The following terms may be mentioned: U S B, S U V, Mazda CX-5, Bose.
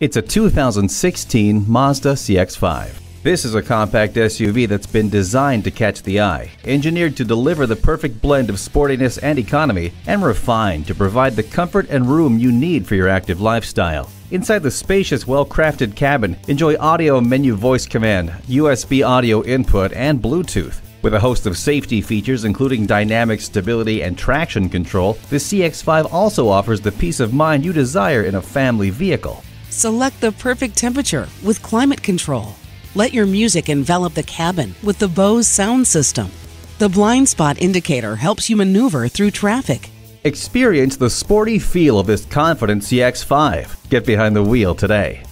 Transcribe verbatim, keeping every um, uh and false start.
It's a two thousand sixteen Mazda C X five. This is a compact S U V that's been designed to catch the eye, engineered to deliver the perfect blend of sportiness and economy, and refined to provide the comfort and room you need for your active lifestyle. Inside the spacious, well-crafted cabin, enjoy audio menu voice command, U S B audio input, and Bluetooth. With a host of safety features including dynamic stability and traction control, the C X five also offers the peace of mind you desire in a family vehicle. Select the perfect temperature with climate control. Let your music envelop the cabin with the Bose sound system. The blind spot indicator helps you maneuver through traffic. Experience the sporty feel of this confident C X five. Get behind the wheel today.